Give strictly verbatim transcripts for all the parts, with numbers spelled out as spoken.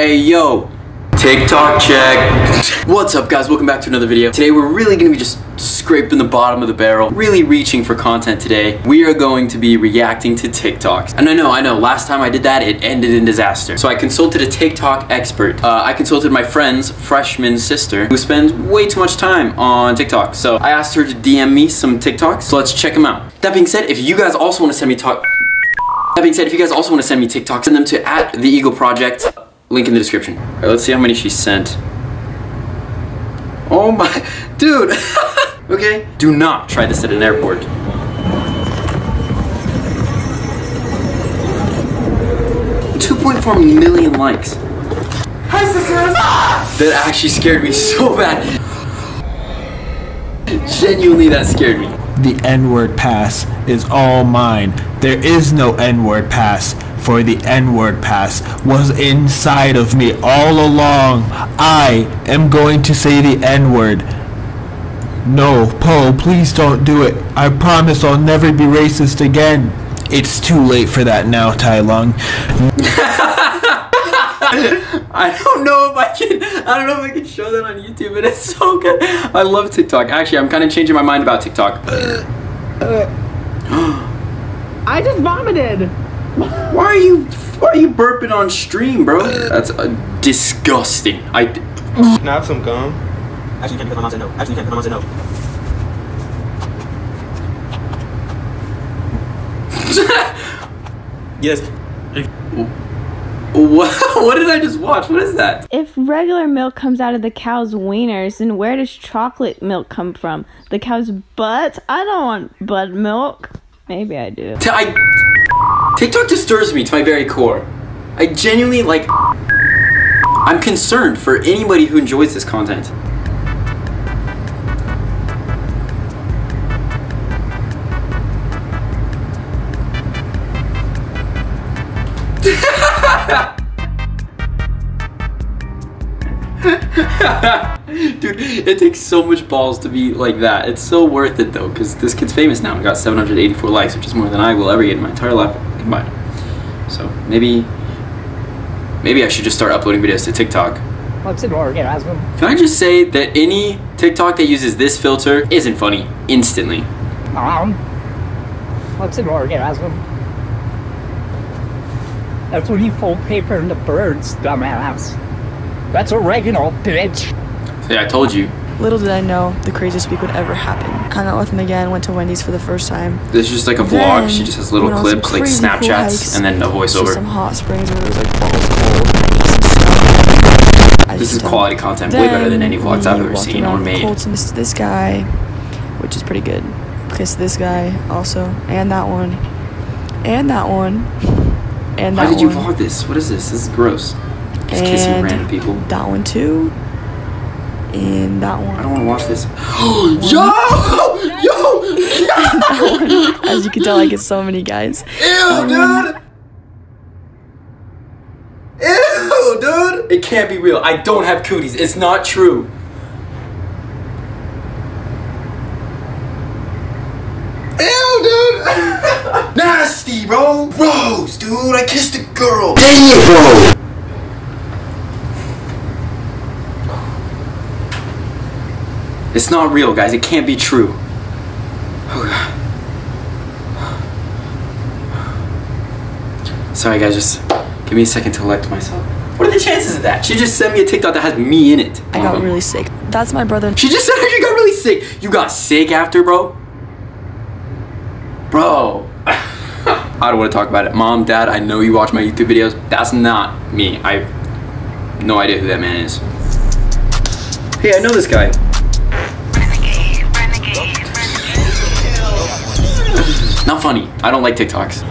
Hey yo, TikTok check. What's up guys, welcome back to another video. Today we're really gonna be just scraping the bottom of the barrel, really reaching for content today. We are going to be reacting to TikToks. And I know, I know, last time I did that, it ended in disaster. So I consulted a TikTok expert. Uh, I consulted my friend's freshman sister, who spends way too much time on TikTok. So I asked her to D M me some TikToks, so let's check them out. That being said, if you guys also wanna send me talk- That being said, if you guys also wanna send me TikToks, send them to at TheEagleProject. Link in the description. All right, let's see how many she sent. Oh my, dude. Okay, do not try this at an airport. two point four million likes. Hi, sisters. That actually scared me so bad. Genuinely, that scared me. The N-word pass is all mine. There is no N-word pass. For the N-word pass was inside of me all along. I am going to say the N-word. No, Poe, please don't do it. I promise I'll never be racist again. It's too late for that now, Tai Lung. I don't know if I can I don't know if I can show that on YouTube, but it's so good. I love TikTok. Actually, I'm kind of changing my mind about TikTok. Uh, uh, I just vomited. Why are you why are you burping on stream, bro? That's uh, disgusting. I can I have some gum? Actually, can you put my mouth in no? Actually, can you put my mouth in no? Yes. What? What did I just watch? What is that? If regular milk comes out of the cow's wieners, then where does chocolate milk come from? The cow's butt? I don't want butt milk. Maybe I do. T I TikTok disturbs me to my very core. I genuinely, like, I'm concerned for anybody who enjoys this content. Dude, it takes so much balls to be like that. It's so worth it though, because this kid's famous now and got seven hundred eighty-four likes, which is more than I will ever get in my entire life combined. So maybe, maybe I should just start uploading videos to TikTok. Can I just say that any TikTok that uses this filter isn't funny instantly? That's when you fold paper in the birds, dumbass. That's oregano, bitch. Hey, I told you. Little did I know the craziest week would ever happen. Hung out with him again, went to Wendy's for the first time. This is just like a then, vlog. She just has little clips, like Snapchats, cool hikes, and then a voiceover. Some hot springs where it was like balls cold. This is quality content, way better than any vlogs I've ever seen or made. Cold missed this guy, which is pretty good. Kissed this guy also, and that one, and that one, and that one. Why did you vlog this? What is this? This is gross. Just kissing random people. That one too. And that one. I don't want to watch this. Yo! Yo! Yo! As you can tell, I get so many guys. Ew, um, dude! Ew, dude! It can't be real. I don't have cooties. It's not true. Ew, dude! Nasty, bro! Rose, dude! I kissed a girl! Dang it, bro! It's not real, guys. It can't be true. Oh, God. Sorry, guys. Just give me a second to elect myself. What are the chances of that? She just sent me a TikTok that has me in it. I got really sick. That's my brother. She just said she got really sick. You got sick after, bro? Bro. I don't want to talk about it. Mom, Dad, I know you watch my YouTube videos. That's not me. I have no idea who that man is. Hey, I know this guy. Not funny. I don't like TikToks.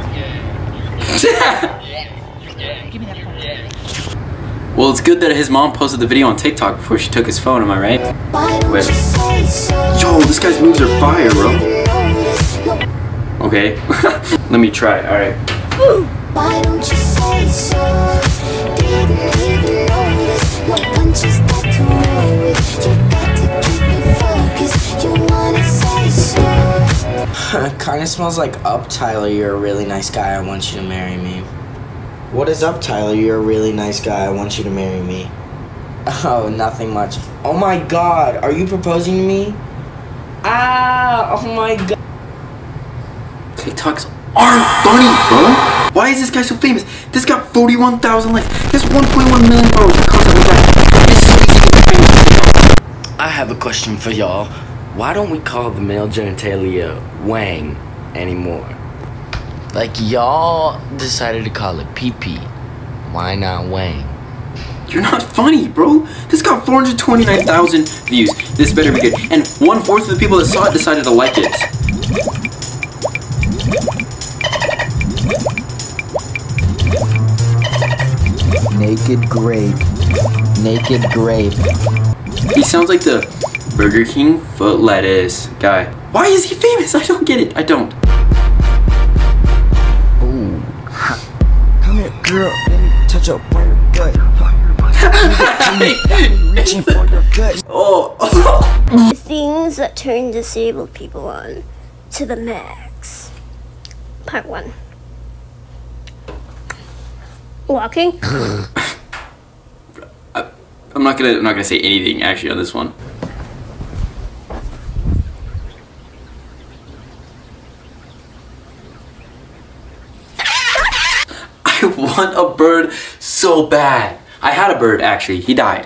Well, it's good that his mom posted the video on TikTok before she took his phone, am I right? Wait. Yo, this guy's moves are fire, bro. Okay. Let me try. Alright. Kinda smells like up, Tyler. You're a really nice guy. I want you to marry me. What is up, Tyler? You're a really nice guy. I want you to marry me. Oh, nothing much. Oh my god, are you proposing to me? Ah, oh my god. TikToks aren't funny, bro. Why is this guy so famous? This got forty-one thousand likes. This one point one million followers. I have a question for y'all. Why don't we call the male genitalia wang anymore? Like, y'all decided to call it pee-pee. Why not wang? You're not funny, bro. This got four hundred twenty-nine thousand views. This better be good. And one-fourth of the people that saw it decided to like it. Naked grape. Naked grape. He sounds like the Burger King foot lettuce guy. Why is he famous? I don't get it. I don't. Ooh. Come here, girl. Let me touch your butt. Oh. The things that turn disabled people on to the max. Part one. Walking. I, I'm not gonna. I'm not gonna say anything actually on this one. I want a bird so bad. I had a bird, actually. He died.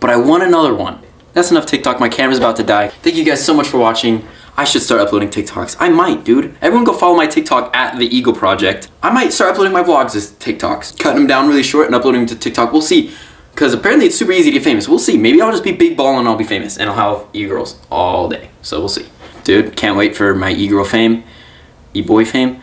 But I want another one. That's enough TikTok. My camera's about to die. Thank you guys so much for watching. I should start uploading TikToks. I might, dude. Everyone go follow my TikTok at The Eagle Project. I might start uploading my vlogs as TikToks. Cutting them down really short and uploading them to TikTok. We'll see. Because apparently it's super easy to get famous. We'll see. Maybe I'll just be big ball and I'll be famous. And I'll have e-girls all day. So we'll see. Dude, can't wait for my e-girl fame. E-boy fame.